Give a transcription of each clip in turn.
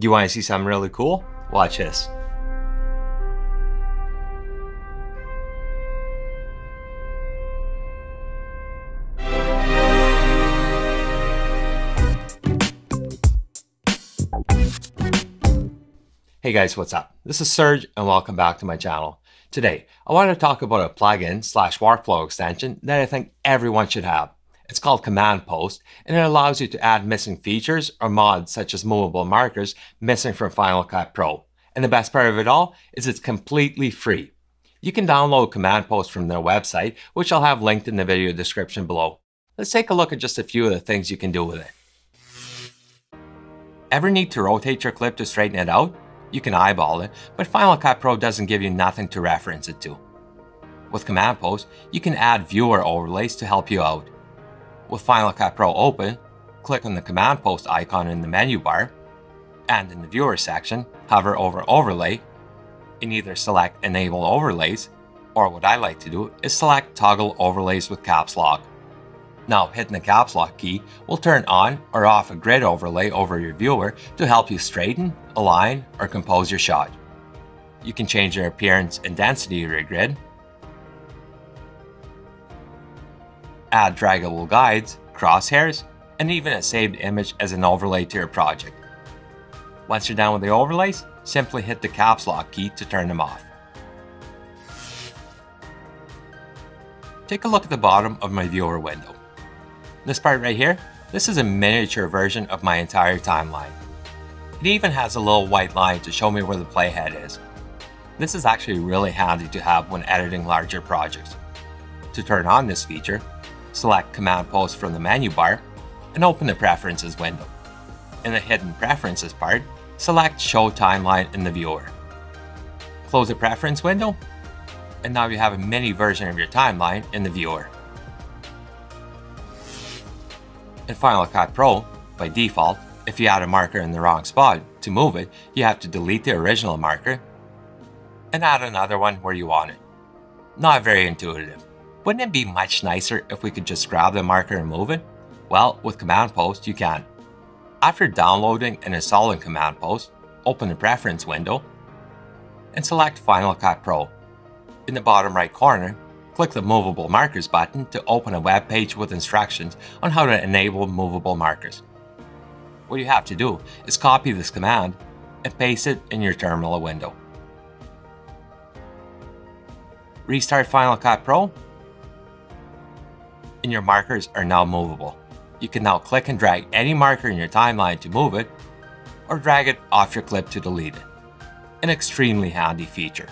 You want to see something really cool? Watch this. Hey guys, what's up? This is Serge and welcome back to my channel. Today, I want to talk about a plugin slash workflow extension that I think everyone should have. It's called Command Post, and it allows you to add missing features or mods such as movable markers missing from Final Cut Pro. And the best part of it all is it's completely free. You can download Command Post from their website, which I'll have linked in the video description below. Let's take a look at just a few of the things you can do with it. Ever need to rotate your clip to straighten it out? You can eyeball it, but Final Cut Pro doesn't give you nothing to reference it to. With Command Post, you can add viewer overlays to help you out. With Final Cut Pro open, click on the Command Post icon in the menu bar, and in the viewer section, hover over overlay, and either select enable overlays, or what I like to do is select toggle overlays with caps lock. Now hitting the caps lock key will turn on or off a grid overlay over your viewer to help you straighten, align, or compose your shot. You can change your appearance and density of your grid, add draggable guides, crosshairs, and even a saved image as an overlay to your project. Once you're done with the overlays, simply hit the caps lock key to turn them off. Take a look at the bottom of my viewer window. This part right here, this is a miniature version of my entire timeline. It even has a little white line to show me where the playhead is. This is actually really handy to have when editing larger projects. To turn on this feature, select Command Post from the menu bar and open the Preferences window. In the Hidden Preferences part, select Show Timeline in the Viewer. Close the Preference window, and now you have a mini version of your timeline in the viewer. In Final Cut Pro, by default, if you add a marker in the wrong spot, to move it, you have to delete the original marker and add another one where you want it. Not very intuitive. Wouldn't it be much nicer if we could just grab the marker and move it? Well, with Command Post, you can. After downloading and installing Command Post, open the Preference window and select Final Cut Pro. In the bottom right corner, click the Movable Markers button to open a web page with instructions on how to enable movable markers. What you have to do is copy this command and paste it in your terminal window. Restart Final Cut Pro, and your markers are now movable. You can now click and drag any marker in your timeline to move it, or drag it off your clip to delete it. An extremely handy feature.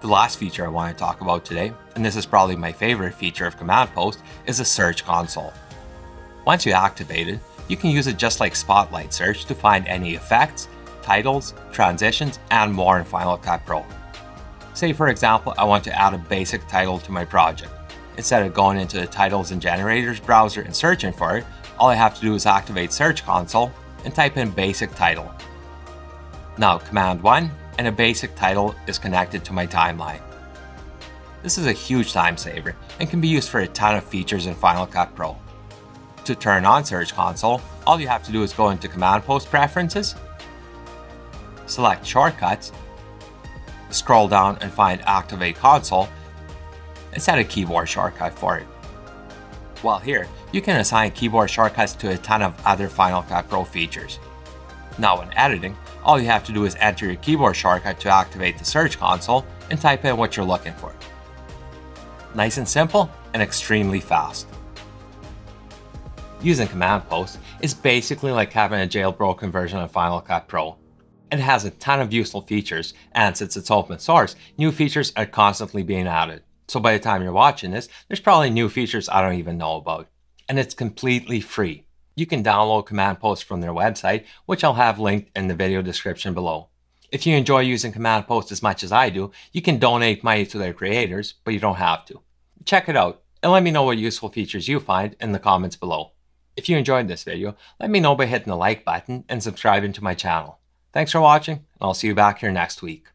The last feature I want to talk about today, and this is probably my favorite feature of Command Post, is the Search Console. Once you activate it, you can use it just like Spotlight Search to find any effects, titles, transitions, and more in Final Cut Pro. Say for example, I want to add a basic title to my project. Instead of going into the Titles and Generators browser and searching for it, all I have to do is activate Search Console and type in basic title. Now Command 1, and a basic title is connected to my timeline. This is a huge time saver and can be used for a ton of features in Final Cut Pro. To turn on Search Console, all you have to do is go into Command Post Preferences, select Shortcuts, scroll down and find Activate Console, and set a keyboard shortcut for it. While here, you can assign keyboard shortcuts to a ton of other Final Cut Pro features. Now when editing, all you have to do is enter your keyboard shortcut to activate the Search Console and type in what you're looking for. Nice and simple and extremely fast. Using Command Post is basically like having a jailbroken version of Final Cut Pro. It has a ton of useful features, and since it's open source, new features are constantly being added. So by the time you're watching this, there's probably new features I don't even know about. And it's completely free. You can download Command Post from their website, which I'll have linked in the video description below. If you enjoy using Command Post as much as I do, you can donate money to their creators, but you don't have to. Check it out and let me know what useful features you find in the comments below. If you enjoyed this video, let me know by hitting the like button and subscribing to my channel. Thanks for watching, and I'll see you back here next week.